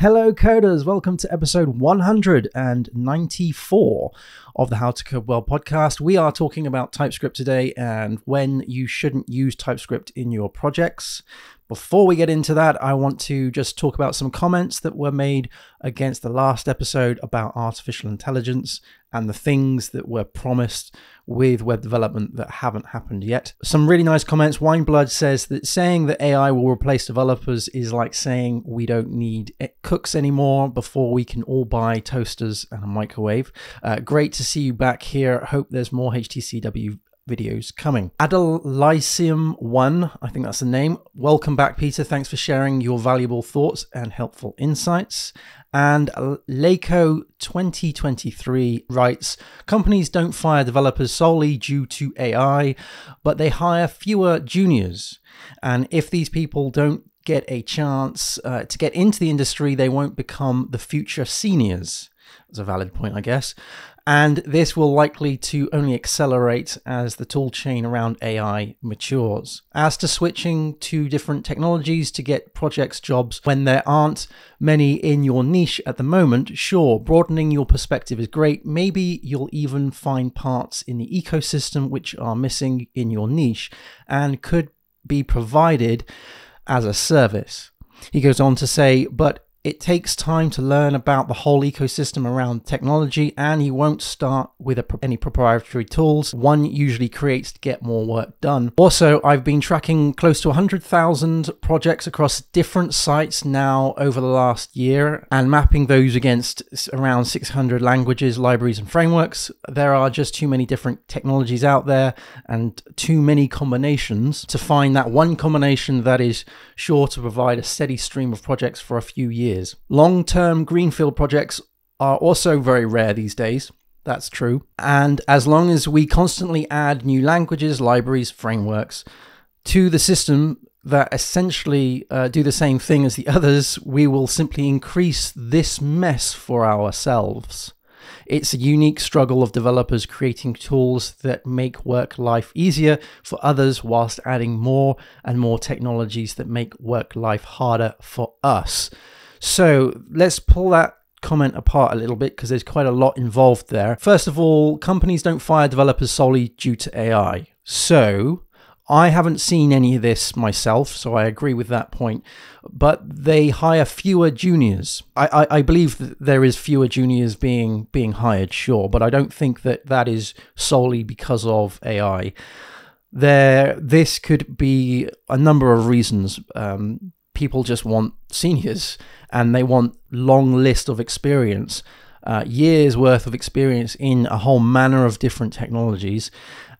Hello coders, welcome to episode 194 of the How to Code Well podcast. We are talking about TypeScript today and when you shouldn't use TypeScript in your projects. Before we get into that, I want to just talk about some comments that were made against the last episode about artificial intelligence and the things that were promised with web development that haven't happened yet. Some really nice comments. Wineblood says that saying that AI will replace developers is like saying we don't need cooks anymore before we can all buy toasters and a microwave. Great to see you back here. Hope there's more HTCW videos coming. Adalysium1, I think that's the name. Welcome back, Peter. Thanks for sharing your valuable thoughts and helpful insights. And Laco2023 writes, companies don't fire developers solely due to AI, but they hire fewer juniors. And if these people don't get a chance to get into the industry, they won't become the future seniors. That's a valid point, I guess. And this will likely to only accelerate as the tool chain around AI matures. As to switching to different technologies to get projects jobs when there aren't many in your niche at the moment, sure, broadening your perspective is great. Maybe you'll even find parts in the ecosystem which are missing in your niche and could be provided as a service. He goes on to say, but it takes time to learn about the whole ecosystem around technology, and you won't start with any proprietary tools. One usually creates to get more work done. Also, I've been tracking close to 100,000 projects across different sites now over the last year and mapping those against around 600 languages, libraries, and frameworks. There are just too many different technologies out there and too many combinations to find that one combination that is sure to provide a steady stream of projects for a few years. Long-term greenfield projects are also very rare these days. That's true. And as long as we constantly add new languages, libraries, frameworks to the system that essentially do the same thing as the others, we will simply increase this mess for ourselves. It's a unique struggle of developers creating tools that make work-life easier for others whilst adding more and more technologies that make work-life harder for us. So let's pull that comment apart a little bit because there's quite a lot involved there. First of all, companies don't fire developers solely due to AI. So I haven't seen any of this myself, so I agree with that point. But they hire fewer juniors. I believe that there is fewer juniors being hired, sure, but I don't think that that is solely because of AI. This could be a number of reasons. People just want seniors and they want long list of experience, years worth of experience in a whole manner of different technologies.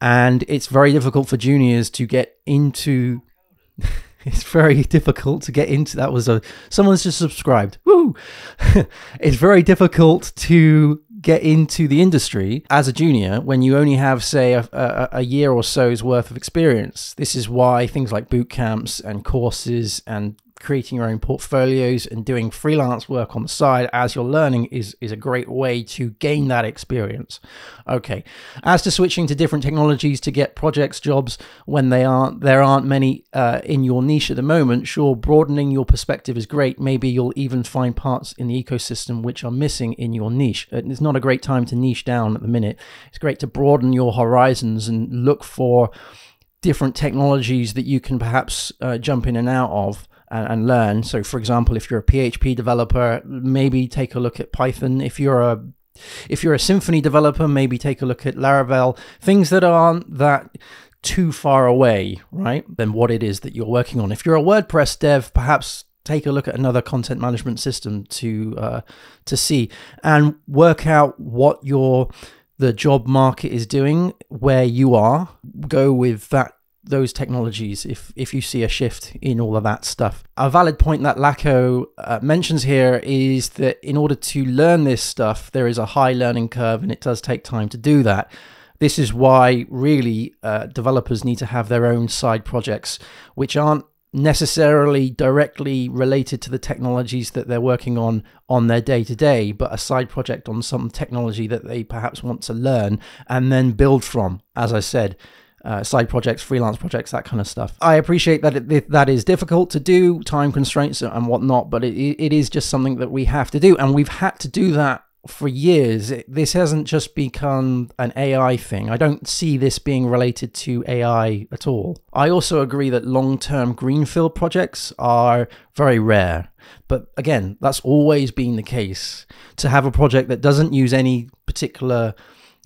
And it's very difficult for juniors to get into, it's very difficult to get into, that was a, someone's just subscribed, woo! It's very difficult to get into the industry as a junior when you only have, say, a year or so's worth of experience. This is why things like boot camps and courses and creating your own portfolios and doing freelance work on the side as you're learning is a great way to gain that experience. Okay, as to switching to different technologies to get projects jobs when there aren't many in your niche at the moment, sure, broadening your perspective is great. Maybe you'll even find parts in the ecosystem which are missing in your niche. It's not a great time to niche down at the minute. It's great to broaden your horizons and look for different technologies that you can perhaps jump in and out of and learn. So for example, if you're a PHP developer, maybe take a look at Python. If you're a Symfony developer, maybe take a look at Laravel, things that aren't that too far away, right, than what it is that you're working on. If you're a WordPress dev, perhaps take a look at another content management system to see and work out what the job market is doing where you are. Go with those technologies if you see a shift in all of that stuff. A valid point that Laco mentions here is that in order to learn this stuff, there is a high learning curve and it does take time to do that. This is why really developers need to have their own side projects, which aren't necessarily directly related to the technologies that they're working on their day-to-day, but a side project on some technology that they perhaps want to learn and then build from, as I said. side projects, freelance projects, that kind of stuff. I appreciate that that is difficult to do, time constraints and whatnot, but it is just something that we have to do, and we've had to do that for years. This hasn't just become an AI thing. I don't see this being related to AI at all. I also agree that long-term greenfield projects are very rare. But again, that's always been the case. To have a project that doesn't use any particular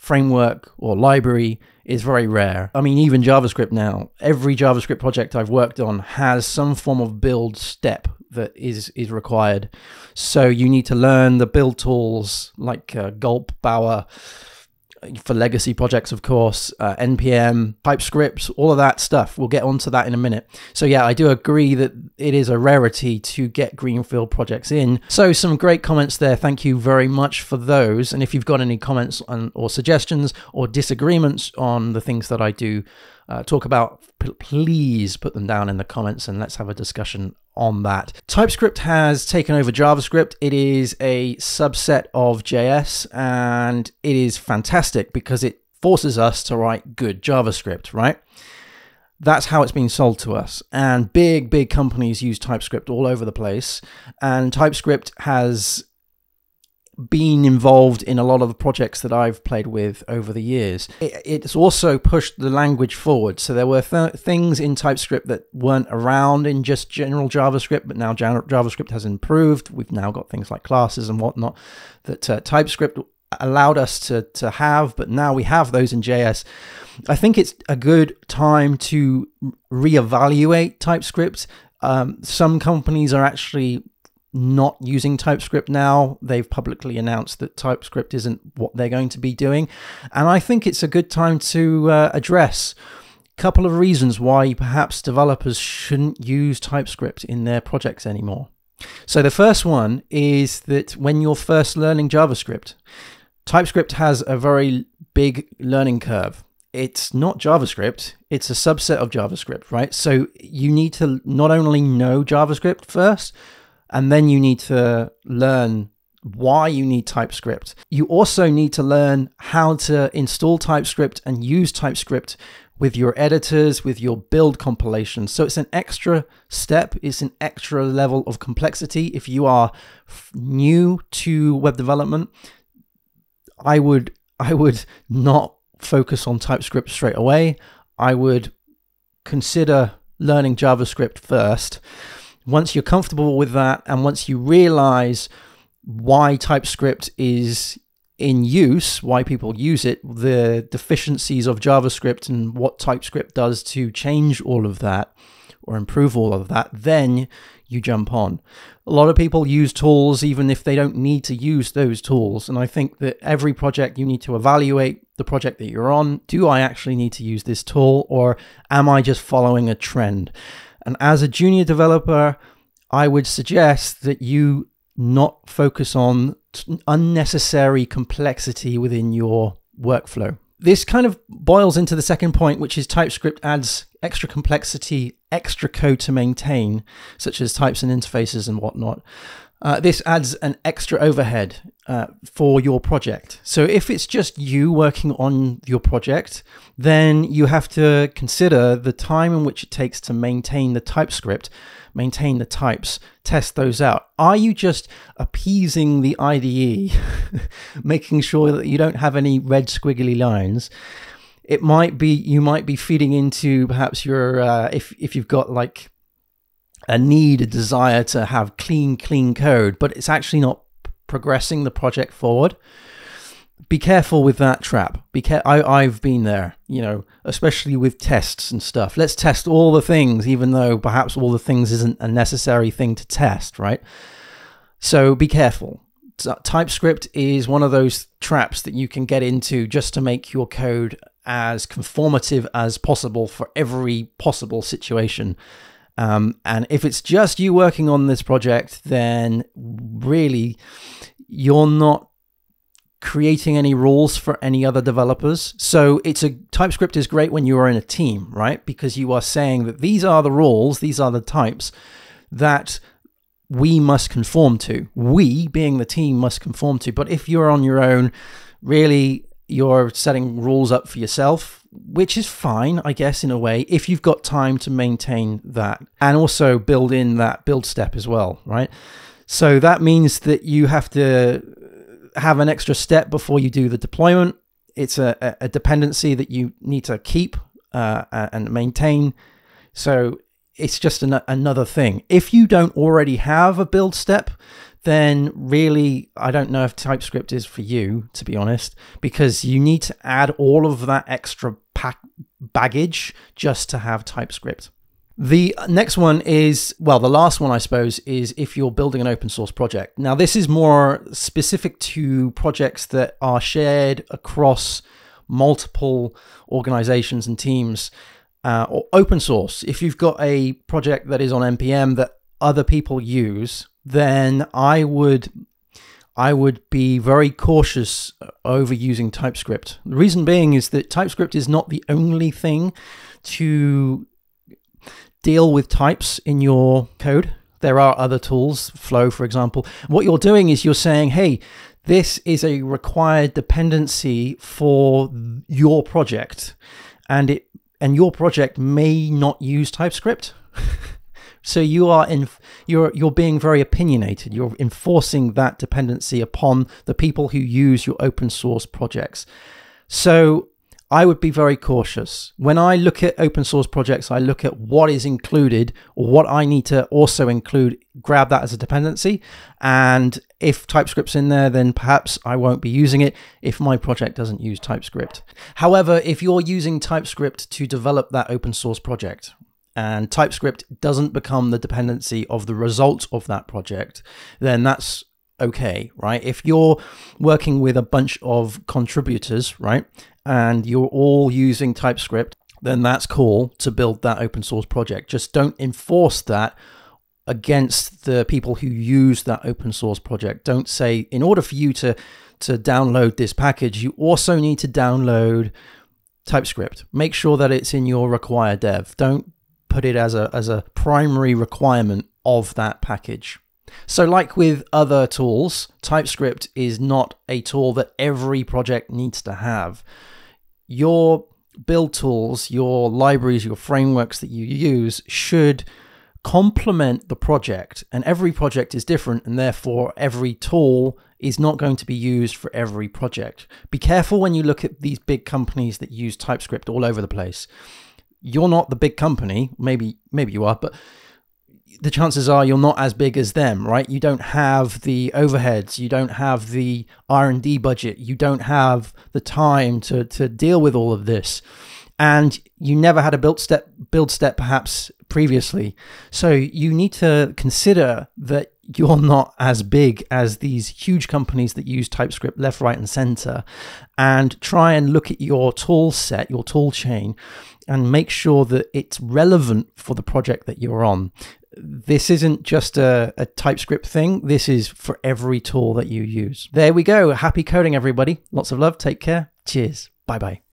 framework or library is very rare. I mean, even JavaScript now, every JavaScript project I've worked on has some form of build step that is required. So you need to learn the build tools like Gulp, Bower, for legacy projects, of course, NPM, TypeScript, all of that stuff. We'll get onto that in a minute. So yeah, I do agree that it is a rarity to get greenfield projects in. So some great comments there. Thank you very much for those. And if you've got any comments or suggestions or disagreements on the things that I do talk about, please put them down in the comments and let's have a discussion on that. TypeScript has taken over JavaScript. It is a subset of JS, and it is fantastic because it forces us to write good JavaScript, right? That's how it's been sold to us. And big, big companies use TypeScript all over the place. And TypeScript has been involved in a lot of the projects that I've played with over the years. It's also pushed the language forward. So there were things in TypeScript that weren't around in just general JavaScript, but now JavaScript has improved. We've now got things like classes and whatnot that TypeScript allowed us to have, but now we have those in JS. I think it's a good time to reevaluate TypeScript. Some companies are actually not using TypeScript now. They've publicly announced that TypeScript isn't what they're going to be doing. And I think it's a good time to address a couple of reasons why perhaps developers shouldn't use TypeScript in their projects anymore. So the first one is that when you're first learning JavaScript, TypeScript has a very big learning curve. It's not JavaScript, it's a subset of JavaScript, right? So you need to not only know JavaScript first, and then you need to learn why you need TypeScript. You also need to learn how to install TypeScript and use TypeScript with your editors, with your build compilations. So it's an extra step, it's an extra level of complexity. If you are new to web development, I would not focus on TypeScript straight away. I would consider learning JavaScript first. Once you're comfortable with that, and once you realize why TypeScript is in use, why people use it, the deficiencies of JavaScript and what TypeScript does to change all of that or improve all of that, then you jump on. A lot of people use tools even if they don't need to use those tools. And I think that every project you need to evaluate the project that you're on. Do I actually need to use this tool, or am I just following a trend? And as a junior developer, I would suggest that you not focus on unnecessary complexity within your workflow. This kind of boils into the second point, which is TypeScript adds extra complexity, extra code to maintain, such as types and interfaces and whatnot. This adds an extra overhead for your project. So if it's just you working on your project, then you have to consider the time in which it takes to maintain the TypeScript, maintain the types, test those out. Are you just appeasing the IDE, making sure that you don't have any red squiggly lines? It might be, you might be feeding into perhaps your, if you've got like a need, a desire to have clean code, but it's actually not progressing the project forward. Be careful with that trap. I've been there, you know, especially with tests and stuff. Let's test all the things, even though perhaps all the things isn't a necessary thing to test, right? So be careful. TypeScript is one of those traps that you can get into just to make your code as conformative as possible for every possible situation. And if it's just you working on this project, then really you're not creating any rules for any other developers. So TypeScript is great when you are in a team, right? Because you are saying that these are the rules, these are the types that we must conform to. We, being the team, must conform to. But if you're on your own, really you're setting rules up for yourself. which is fine, I guess, in a way, if you've got time to maintain that and also build in that build step as well, right? So that means that you have to have an extra step before you do the deployment. It's a dependency that you need to keep and maintain. So it's just another thing. If you don't already have a build step, then really, I don't know if TypeScript is for you, to be honest, because you need to add all of that extra baggage just to have TypeScript. The next one is, well, the last one, I suppose, is if you're building an open source project. Now, this is more specific to projects that are shared across multiple organizations and teams, or open source. If you've got a project that is on NPM that other people use, then I would be very cautious over using TypeScript. The reason being is that TypeScript is not the only thing to deal with types in your code. There are other tools, Flow, for example. What you're doing is you're saying, hey, this is a required dependency for your project, and your project may not use TypeScript. So you are you're being very opinionated. You're enforcing that dependency upon the people who use your open source projects. So I would be very cautious. When I look at open source projects, I look at what is included or what I need to also include, grab that as a dependency. And if TypeScript's in there, then perhaps I won't be using it if my project doesn't use TypeScript. However, if you're using TypeScript to develop that open source project, and TypeScript doesn't become the dependency of the result of that project, then that's okay, right? If you're working with a bunch of contributors, right, and you're all using TypeScript, then that's cool to build that open source project. Just don't enforce that against the people who use that open source project. Don't say, in order for you to download this package, you also need to download TypeScript. Make sure that it's in your required dev. Don't put it as a primary requirement of that package. So like with other tools, TypeScript is not a tool that every project needs to have. Your build tools, your libraries, your frameworks that you use should complement the project, and every project is different, and therefore every tool is not going to be used for every project. Be careful when you look at these big companies that use TypeScript all over the place. You're not the big company, maybe you are, but the chances are you're not as big as them, right? You don't have the overheads, you don't have the R&D budget, you don't have the time to deal with all of this. And you never had a build step perhaps previously. So you need to consider that you're not as big as these huge companies that use TypeScript left, right, and center, and try and look at your tool set, your tool chain, and make sure that it's relevant for the project that you're on. This isn't just a TypeScript thing. This is for every tool that you use. There we go. Happy coding, everybody. Lots of love. Take care. Cheers. Bye-bye.